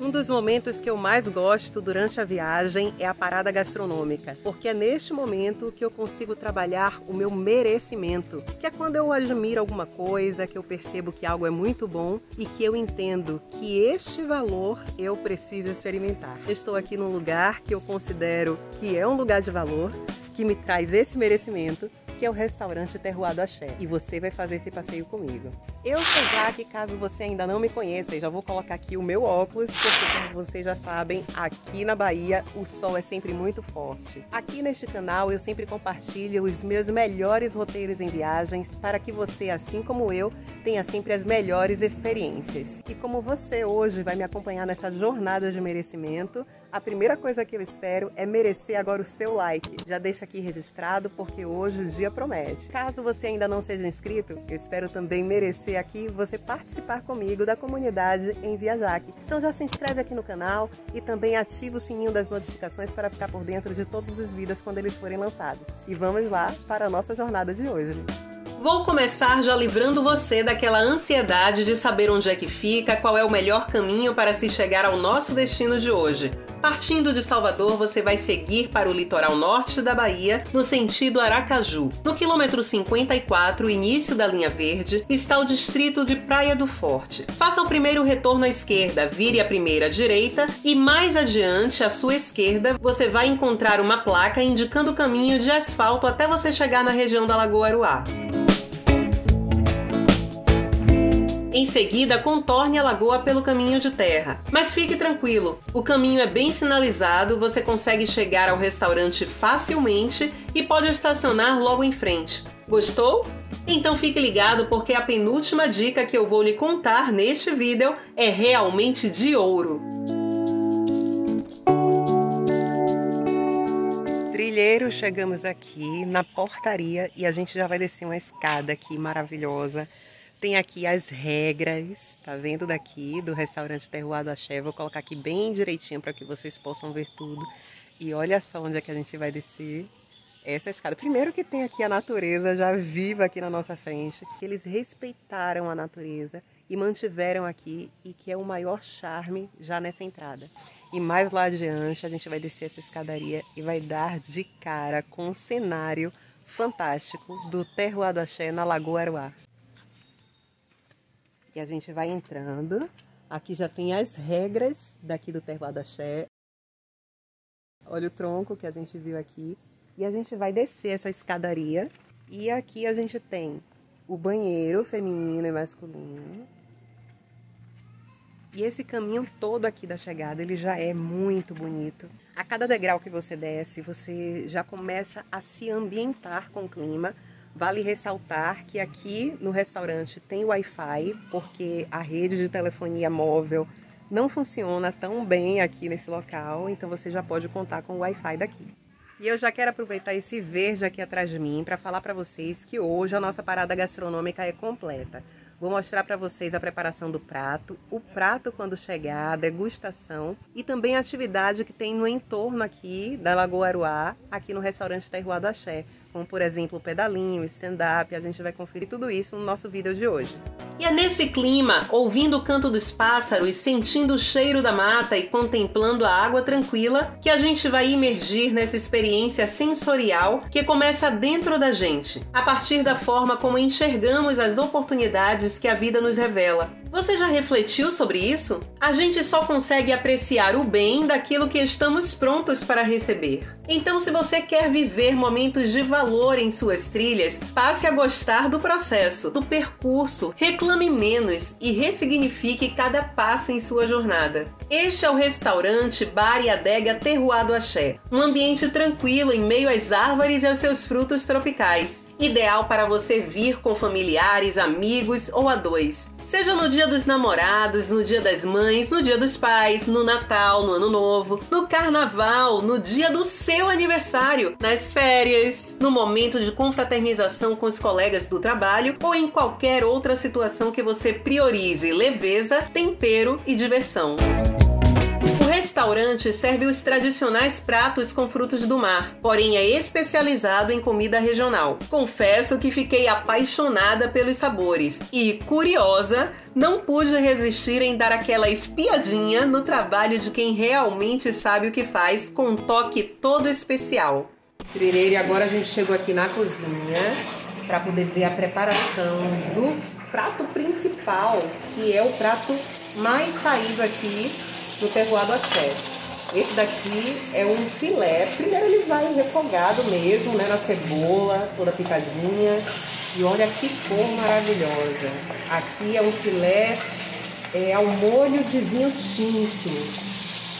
Um dos momentos que eu mais gosto durante a viagem é a parada gastronômica, porque é neste momento que eu consigo trabalhar o meu merecimento, que é quando eu admiro alguma coisa, que eu percebo que algo é muito bom e que eu entendo que este valor eu preciso experimentar. Eu estou aqui num lugar que eu considero que é um lugar de valor, que me traz esse merecimento, que é o restaurante Terroir do Axé. E você vai fazer esse passeio comigo. Eu sou Jaque, caso você ainda não me conheça, e já vou colocar aqui o meu óculos, porque como vocês já sabem, aqui na Bahia o sol é sempre muito forte. Aqui neste canal eu sempre compartilho os meus melhores roteiros em viagens para que você, assim como eu, tenha sempre as melhores experiências. E como você hoje vai me acompanhar nessa jornada de merecimento, a primeira coisa que eu espero é merecer agora o seu like. Já deixa aqui registrado, porque hoje o dia promete. Caso você ainda não seja inscrito, eu espero também merecer aqui você participar comigo da comunidade Enviajaque. Então já se inscreve aqui no canal e também ativa o sininho das notificações para ficar por dentro de todos os vídeos quando eles forem lançados. E vamos lá para a nossa jornada de hoje. Vou começar já livrando você daquela ansiedade de saber onde é que fica, qual é o melhor caminho para se chegar ao nosso destino de hoje. Partindo de Salvador, você vai seguir para o litoral norte da Bahia, no sentido Aracaju. No quilômetro 54, início da linha verde, está o distrito de Praia do Forte. Faça o primeiro retorno à esquerda, vire a primeira à direita e mais adiante, à sua esquerda, você vai encontrar uma placa indicando o caminho de asfalto até você chegar na região da Lagoa Aruá. Em seguida, contorne a lagoa pelo caminho de terra. Mas fique tranquilo, o caminho é bem sinalizado, você consegue chegar ao restaurante facilmente e pode estacionar logo em frente. Gostou? Então fique ligado, porque a penúltima dica que eu vou lhe contar neste vídeo é realmente de ouro. Trilheiro, chegamos aqui na portaria e a gente já vai descer uma escada aqui maravilhosa. Tem aqui as regras, tá vendo daqui, do restaurante Terroir do Axé. Vou colocar aqui bem direitinho para que vocês possam ver tudo. E olha só onde é que a gente vai descer essa escada. Primeiro que tem aqui a natureza já viva aqui na nossa frente. Eles respeitaram a natureza e mantiveram aqui, e que é o maior charme já nessa entrada. E mais lá adiante a gente vai descer essa escadaria e vai dar de cara com um cenário fantástico do Terroir do Axé na Lagoa Aruá. E a gente vai entrando, aqui já tem as regras daqui do Terroir do Axé. Olha o tronco que a gente viu aqui. E a gente vai descer essa escadaria. E aqui a gente tem o banheiro feminino e masculino. E esse caminho todo aqui da chegada, ele já é muito bonito. A cada degrau que você desce, você já começa a se ambientar com o clima. Vale ressaltar que aqui no restaurante tem Wi-Fi, porque a rede de telefonia móvel não funciona tão bem aqui nesse local, então você já pode contar com o Wi-Fi daqui. E eu já quero aproveitar esse verde aqui atrás de mim para falar para vocês que hoje a nossa parada gastronômica é completa. Vou mostrar para vocês a preparação do prato, o prato quando chegar, a degustação e também a atividade que tem no entorno aqui da Lagoa Aruá, aqui no restaurante Terroir do Axé, como por exemplo o pedalinho, stand-up. A gente vai conferir tudo isso no nosso vídeo de hoje. E é nesse clima, ouvindo o canto dos pássaros, sentindo o cheiro da mata e contemplando a água tranquila, que a gente vai imergir nessa experiência sensorial que começa dentro da gente, a partir da forma como enxergamos as oportunidades que a vida nos revela. Você já refletiu sobre isso? A gente só consegue apreciar o bem daquilo que estamos prontos para receber. Então, se você quer viver momentos de valor em suas trilhas, passe a gostar do processo, do percurso, reclame menos e ressignifique cada passo em sua jornada. Este é o restaurante, bar e adega Terroir do Axé, um ambiente tranquilo em meio às árvores e aos seus frutos tropicais, ideal para você vir com familiares, amigos ou a dois. Seja no dia dos namorados, no dia das mães, no dia dos pais, no Natal, no Ano Novo, no Carnaval, no dia do seu aniversário, nas férias, no momento de confraternização com os colegas do trabalho ou em qualquer outra situação que você priorize leveza, tempero e diversão. restaurante serve os tradicionais pratos com frutos do mar, porém é especializado em comida regional. Confesso que fiquei apaixonada pelos sabores e, curiosa, não pude resistir em dar aquela espiadinha no trabalho de quem realmente sabe o que faz, com um toque todo especial. E agora a gente chegou aqui na cozinha para poder ver a preparação do prato principal, que é o prato mais saído aqui do Terroir do Axé. Esse daqui é um filé. Primeiro ele vai refogado mesmo, né, na cebola, toda picadinha. E olha que cor maravilhosa. Aqui é um filé ao molho de vinho tinto.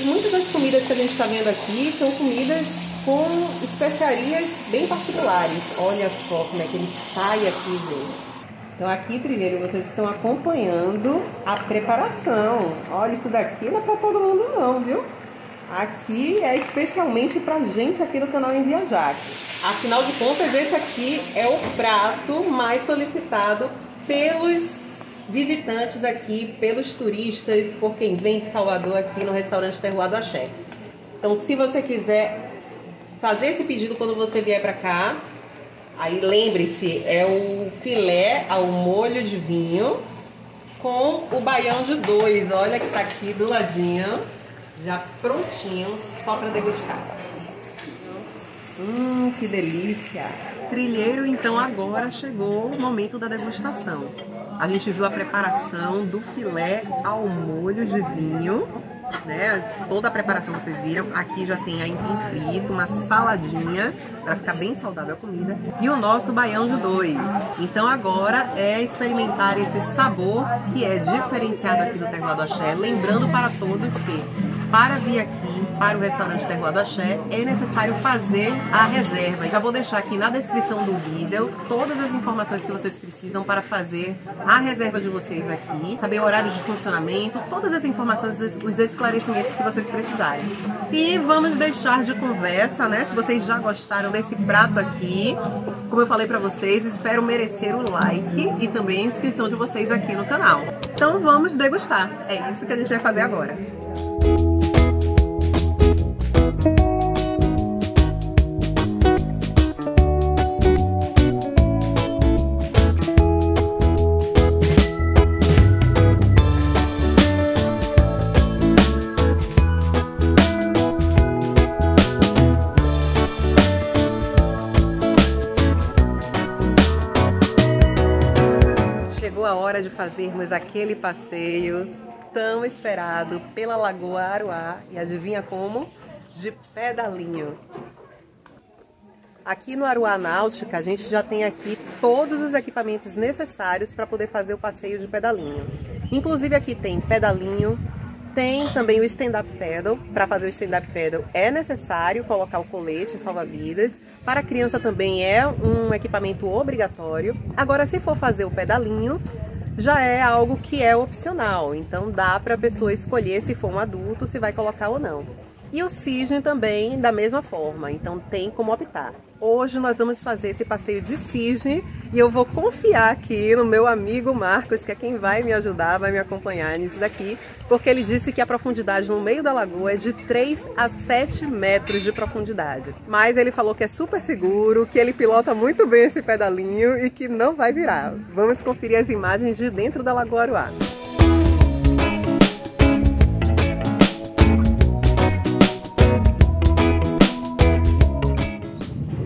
E muitas das comidas que a gente está vendo aqui são comidas com especiarias bem particulares. Olha só como é que ele sai aqui, gente. Então aqui, trilheiro, vocês estão acompanhando a preparação. Olha, isso daqui não é para todo mundo não, viu? Aqui é especialmente pra gente aqui do canal Enviajaque. Afinal de contas, esse aqui é o prato mais solicitado pelos visitantes aqui, pelos turistas, por quem vem de Salvador aqui no restaurante Terroir do Axé. Então, se você quiser fazer esse pedido quando você vier para cá, aí lembre-se, é o filé ao molho de vinho com o baião de dois. Olha que tá aqui do ladinho, já prontinho, só para degustar. Que delícia! Trilheiro, então agora chegou o momento da degustação. A gente viu a preparação do filé ao molho de vinho, né? Toda a preparação vocês viram. Aqui já tem aipim frito, uma saladinha para ficar bem saudável a comida e o nosso baião de dois. Então agora é experimentar esse sabor que é diferenciado aqui do Terroir do Axé. Lembrando para todos que para vir aqui para o restaurante Terroir do Axé é necessário fazer a reserva. Já vou deixar aqui na descrição do vídeo todas as informações que vocês precisam para fazer a reserva de vocês aqui, saber o horário de funcionamento, todas as informações, os esclarecimentos que vocês precisarem. E vamos deixar de conversa, né? Se vocês já gostaram desse prato aqui, como eu falei para vocês, espero merecer o like e também a inscrição de vocês aqui no canal. Então vamos degustar. É isso que a gente vai fazer agora. Chegou a hora de fazermos aquele passeio tão esperado pela Lagoa Aruá, e adivinha como? De pedalinho. Aqui no Aruá Náutica a gente já tem aqui todos os equipamentos necessários para poder fazer o passeio de pedalinho. Inclusive aqui tem pedalinho, tem também o stand-up paddle. Para fazer o stand-up paddle é necessário colocar o colete salva-vidas. Para criança também é um equipamento obrigatório. Agora, se for fazer o pedalinho, já é algo que é opcional, então dá para a pessoa escolher, se for um adulto, se vai colocar ou não. E o cisne também da mesma forma, então tem como optar. Hoje nós vamos fazer esse passeio de cisne e eu vou confiar aqui no meu amigo Marcos, que é quem vai me ajudar, vai me acompanhar nisso daqui, porque ele disse que a profundidade no meio da lagoa é de 3 a 7 metros de profundidade. Mas ele falou que é super seguro, que ele pilota muito bem esse pedalinho e que não vai virar. Vamos conferir as imagens de dentro da Lagoa Aruá.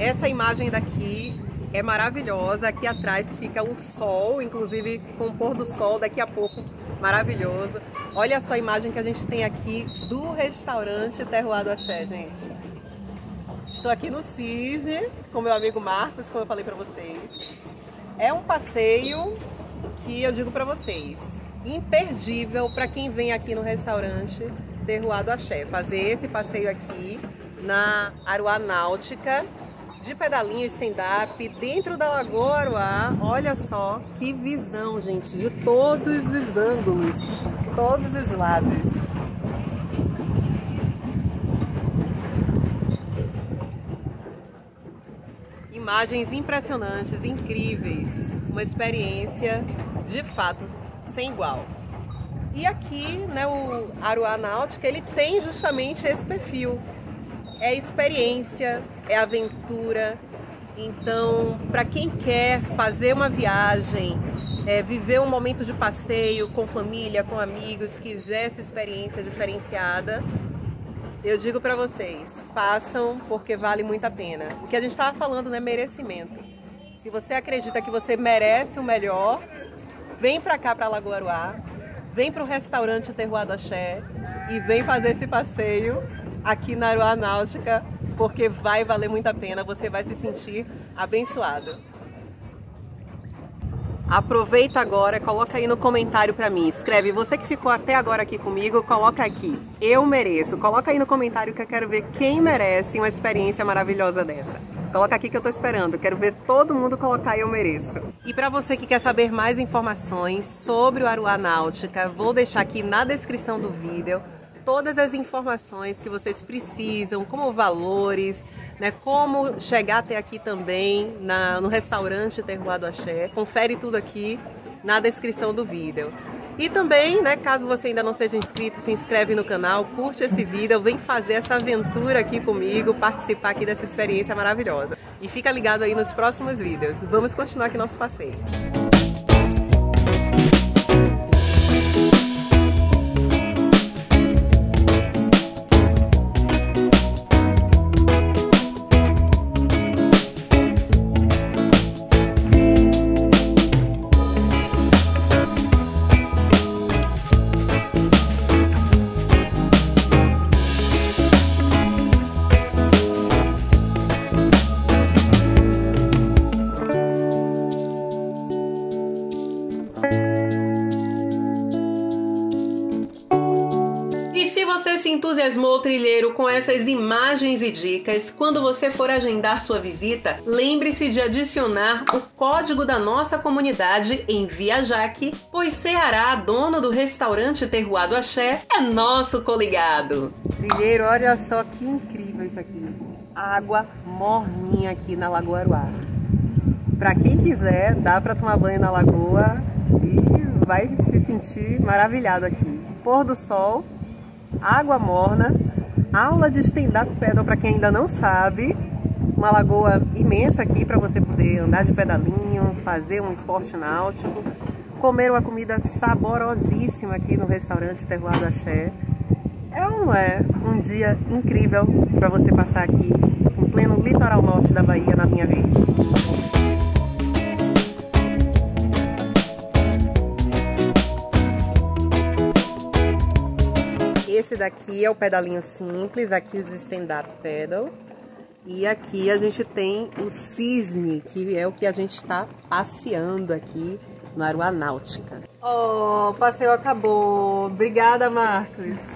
Essa imagem daqui é maravilhosa, aqui atrás fica o sol, inclusive com o pôr do sol daqui a pouco, maravilhoso. Olha só a imagem que a gente tem aqui do restaurante Terroir do Axé, gente. Estou aqui no cisne com meu amigo Marcos, como eu falei pra vocês. É um passeio que eu digo pra vocês, imperdível pra quem vem aqui no restaurante Terroir do Axé, fazer esse passeio aqui na Aruá Náutica, de pedalinho, stand-up, dentro da Lagoa Aruá. Olha só que visão, gente, de todos os ângulos, todos os lados. Imagens impressionantes, incríveis, uma experiência de fato sem igual. E aqui, né, o Aruá Náutica, ele tem justamente esse perfil. É experiência, é aventura. Então, para quem quer fazer uma viagem, viver um momento de passeio com família, com amigos, quiser essa experiência diferenciada, eu digo para vocês, façam, porque vale muito a pena. O que a gente estava falando, né, merecimento. Se você acredita que você merece o melhor, vem para cá, para Lagoa Aruá, vem para o restaurante Terroir do Axé e vem fazer esse passeio aqui na Aruá Náutica, porque vai valer muito a pena, você vai se sentir abençoado. Aproveita agora, coloca aí no comentário para mim, escreve, você que ficou até agora aqui comigo, coloca aqui, eu mereço. Coloca aí no comentário que eu quero ver quem merece uma experiência maravilhosa dessa. Coloca aqui que eu tô esperando, quero ver todo mundo colocar eu mereço. E para você que quer saber mais informações sobre o Aruá Náutica, vou deixar aqui na descrição do vídeo todas as informações que vocês precisam, como valores, né, como chegar até aqui também no restaurante Terroir do Axé. Confere tudo aqui na descrição do vídeo. E também, né, caso você ainda não seja inscrito, se inscreve no canal, curte esse vídeo, vem fazer essa aventura aqui comigo, participar aqui dessa experiência maravilhosa. E fica ligado aí nos próximos vídeos. Vamos continuar aqui nosso passeio. Você se entusiasmou, trilheiro, com essas imagens e dicas? Quando você for agendar sua visita, lembre-se de adicionar o código da nossa comunidade Enviajaque, pois Ceará, dono do restaurante Terroir do Axé, é nosso coligado. Trilheiro, olha só que incrível isso aqui. Água morninha aqui na Lagoa Aruá. Para quem quiser, dá para tomar banho na lagoa e vai se sentir maravilhado aqui. Pôr do sol, água morna, aula de stand-up pedal para quem ainda não sabe, uma lagoa imensa aqui para você poder andar de pedalinho, fazer um esporte náutico, comer uma comida saborosíssima aqui no restaurante Terroir do Axé. É um dia incrível para você passar aqui em pleno litoral norte da Bahia na minha vez. Esse daqui é o pedalinho simples, aqui os stand-up pedal. E aqui a gente tem o cisne, que é o que a gente está passeando aqui no Aruá Náutica. Oh, o passeio acabou! Obrigada, Marcos!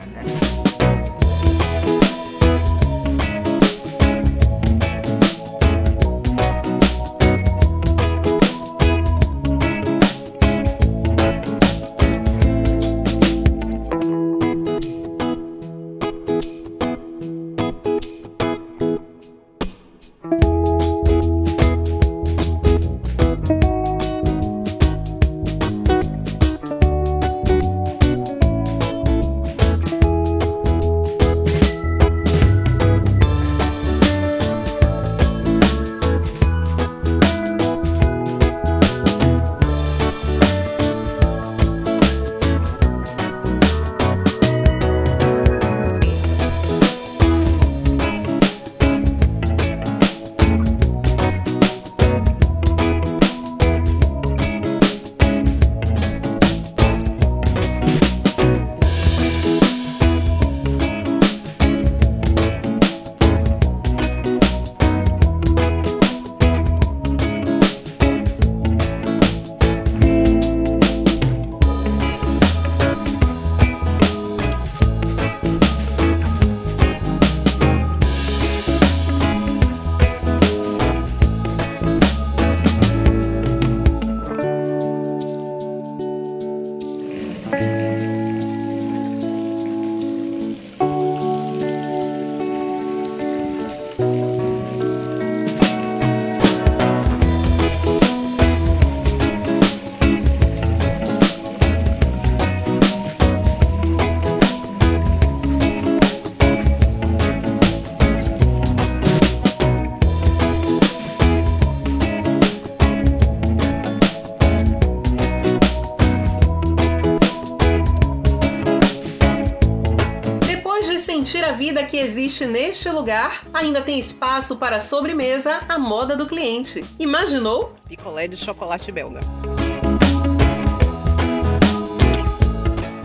a vida que existe neste lugar, ainda tem espaço para a sobremesa à moda do cliente. Imaginou? Picolé de chocolate belga.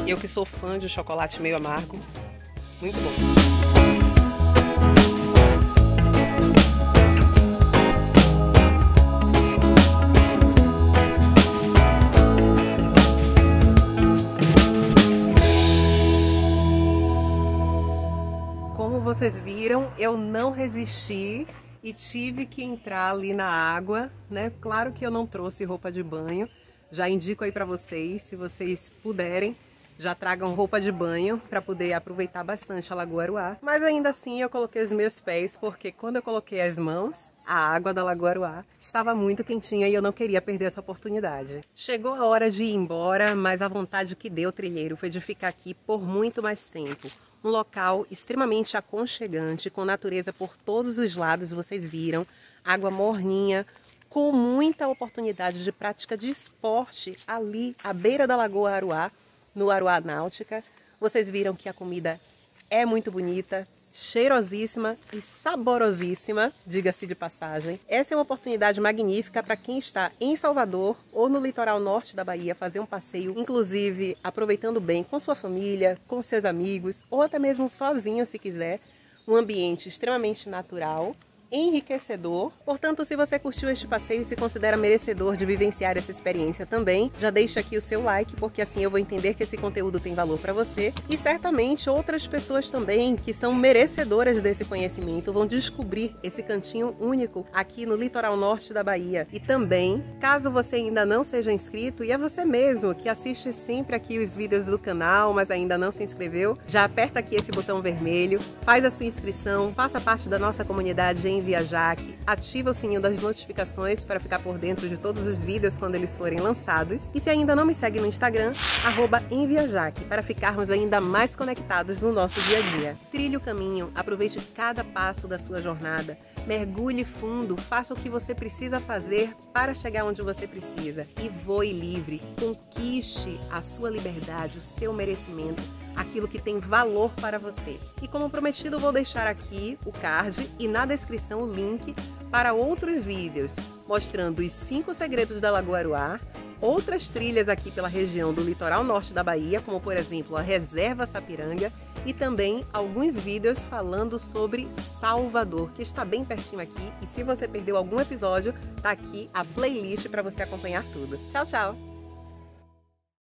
Eu que sou fã de chocolate meio amargo, muito bom. Vocês viram, eu não resisti e tive que entrar ali na água, né? Claro que eu não trouxe roupa de banho, já indico aí pra vocês, se vocês puderem, já tragam roupa de banho pra poder aproveitar bastante a Lagoa Aruá. Mas ainda assim eu coloquei os meus pés, porque quando eu coloquei as mãos, a água da Lagoa Aruá estava muito quentinha e eu não queria perder essa oportunidade. Chegou a hora de ir embora, mas a vontade que deu, trilheiro, foi de ficar aqui por muito mais tempo. Um local extremamente aconchegante, com natureza por todos os lados, vocês viram, água morninha, com muita oportunidade de prática de esporte ali à beira da Lagoa Aruá, no Aruá Náutica. Vocês viram que a comida é muito bonita, cheirosíssima e saborosíssima, diga-se de passagem. Essa é uma oportunidade magnífica para quem está em Salvador ou no litoral norte da Bahia fazer um passeio, inclusive aproveitando bem com sua família, com seus amigos ou até mesmo sozinho se quiser. Um ambiente extremamente natural, enriquecedor. Portanto, se você curtiu este passeio e se considera merecedor de vivenciar essa experiência também, já deixa aqui o seu like, porque assim eu vou entender que esse conteúdo tem valor para você e certamente outras pessoas também que são merecedoras desse conhecimento vão descobrir esse cantinho único aqui no litoral norte da Bahia. E também, caso você ainda não seja inscrito, e é você mesmo que assiste sempre aqui os vídeos do canal, mas ainda não se inscreveu, já aperta aqui esse botão vermelho, faz a sua inscrição, faça parte da nossa comunidade Enviajaque, ativa o sininho das notificações para ficar por dentro de todos os vídeos quando eles forem lançados. E se ainda não me segue no Instagram, @Enviajaque, para ficarmos ainda mais conectados no nosso dia a dia. Trilhe o caminho, aproveite cada passo da sua jornada, mergulhe fundo, faça o que você precisa fazer para chegar onde você precisa e voe livre, conquiste a sua liberdade, o seu merecimento, aquilo que tem valor para você. E como prometido, vou deixar aqui o card e na descrição o link para outros vídeos, mostrando os 5 segredos da Lagoa Aruá, outras trilhas aqui pela região do litoral norte da Bahia, como por exemplo a Reserva Sapiranga, e também alguns vídeos falando sobre Salvador, que está bem pertinho aqui, e se você perdeu algum episódio, tá aqui a playlist para você acompanhar tudo. Tchau, tchau!